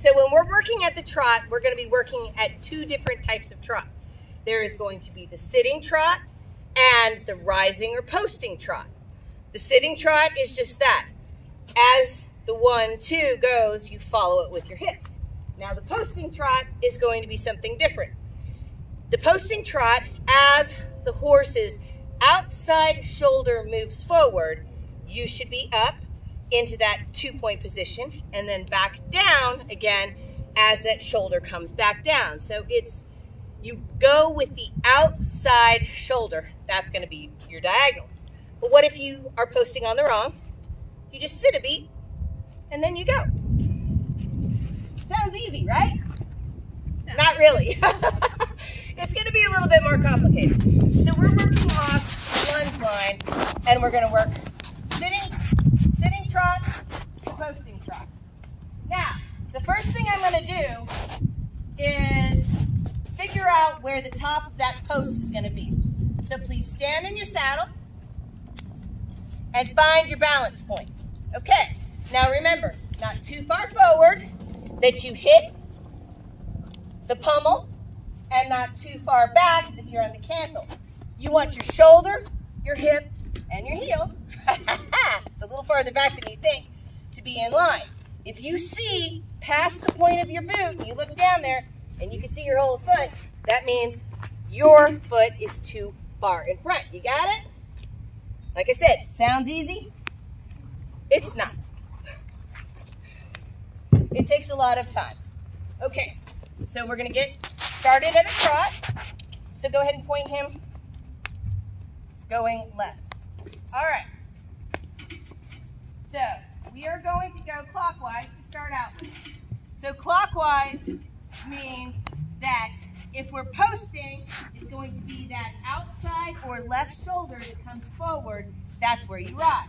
So when we're working at the trot, we're going to be working at two different types of trot. There is going to be the sitting trot and the rising or posting trot. The sitting trot is just that. As the 1-2 goes, you follow it with your hips. Now the posting trot is going to be something different. The posting trot, as the horse's outside shoulder moves forward, you should be up into that 2-point position and then back down again as that shoulder comes back down. So it's, you go with the outside shoulder. That's going to be your diagonal. But what if you are posting on the wrong? You just sit a beat and then you go. Sounds easy, right? Not really. It's going to be a little bit more complicated. So we're working off lunge line and we're going to work sitting trot, posting trot. Now, the first thing I'm going to do is figure out where the top of that post is going to be. So please stand in your saddle and find your balance point. Okay, now remember, not too far forward that you hit the pommel and not too far back that you're on the cantle. You want your shoulder, your hip, and your heel, it's a little farther back than you think, to be in line. If you see past the point of your boot and you look down there and you can see your whole foot, that means your foot is too far in front. You got it? Like I said, sounds easy. It's not. It takes a lot of time. Okay, so we're gonna get started at a trot. So go ahead and point him going left. All right. So we are going to go clockwise to start out with. So clockwise means that if we're posting, it's going to be that outside or left shoulder that comes forward. That's where you rise.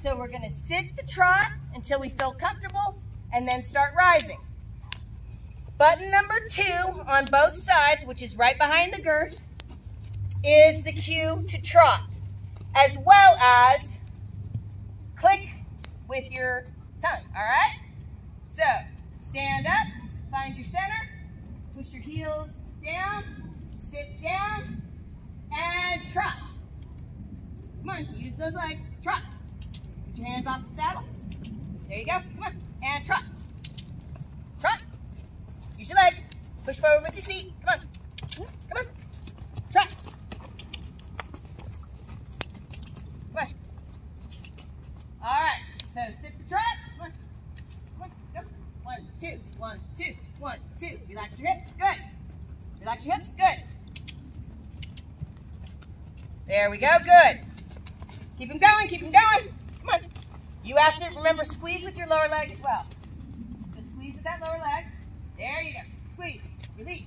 So we're going to sit the trot until we feel comfortable and then start rising. Button number 2 on both sides, which is right behind the girth, is the cue to trot, as well as click with your tongue, all right? So stand up, find your center, push your heels down, sit down, and trot. Come on, use those legs, trot. Put your hands off the saddle. There you go, come on, and trot. Trot, use your legs, push forward with your seat, come on, come on, trot. So sit the trot. Come on, go. 1, 2, 1, 2, 1, 2. Relax your hips. Good. Relax your hips. Good. There we go. Good. Keep them going. Keep them going. Come on. You have to remember squeeze with your lower leg as well. So squeeze with that lower leg. There you go. Squeeze. Release.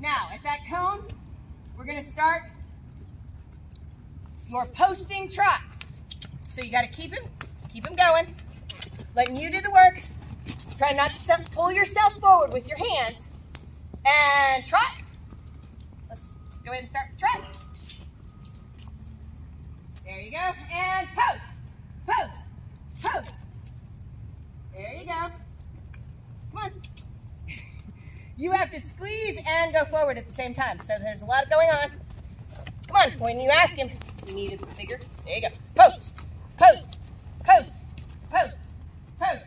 Now at that cone, we're going to start your posting trot. So you got to keep him. Keep them going, letting you do the work. Try not to pull yourself forward with your hands and trot. Let's go ahead and start trot. There you go, and post, post, post. There you go, come on. You have to squeeze and go forward at the same time, so there's a lot going on. Come on, when you ask him, you need it bigger. There you go, post, post. Post, post, post,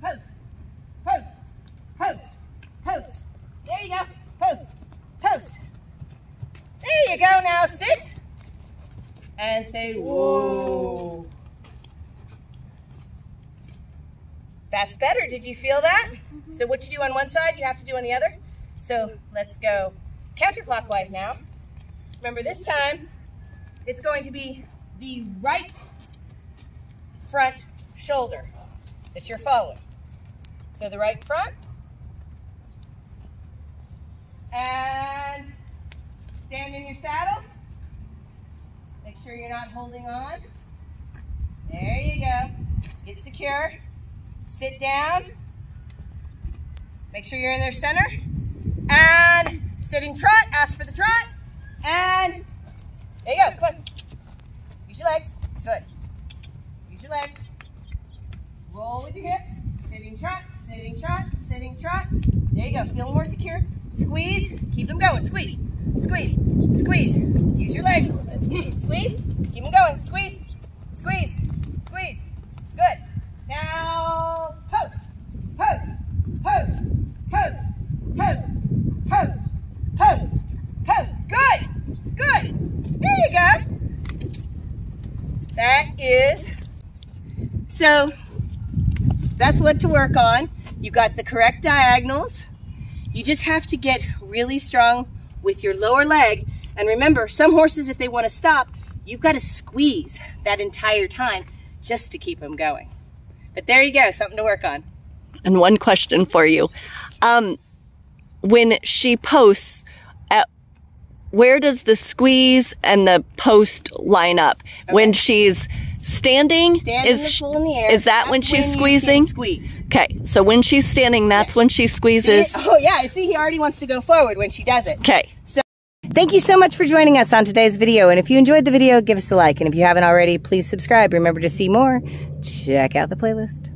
post, post, post, post. There you go. Post, post. There you go. Now sit and say, whoa. That's better. Did you feel that? Mm-hmm. So what you do on one side, you have to do on the other. So let's go counterclockwise now. Remember this time, it's going to be the right front shoulder that you're following. So the right front, and stand in your saddle. Make sure you're not holding on. There you go. Get secure. Sit down. Make sure you're in their center. And sitting trot, ask for the trot. And there you go, come on. Use your legs, good. Your legs, roll with your hips, sitting trot, sitting trot, sitting trot. There you go, feeling more secure. Squeeze, keep them going, squeeze, squeeze, squeeze. Use your legs a little bit. Squeeze, keep them going, squeeze, squeeze, squeeze. Good. Now, post, post, post, post, post, post, post, post. Good, good. There you go. That is, so that's what to work on. You got the correct diagonals. You just have to get really strong with your lower leg. And remember, some horses, if they want to stop, you've got to squeeze that entire time just to keep them going. But there you go, something to work on. And one question for you. When she posts, where does the squeeze and the post line up? Okay. When she's standing is, in the air, is that when she's squeezing? Squeeze. Okay, so when she's standing, that's when she squeezes. Oh yeah, I see he already wants to go forward when she does it. Okay. So thank you so much for joining us on today's video. And if you enjoyed the video, give us a like. And if you haven't already, please subscribe. Remember, to see more, check out the playlist.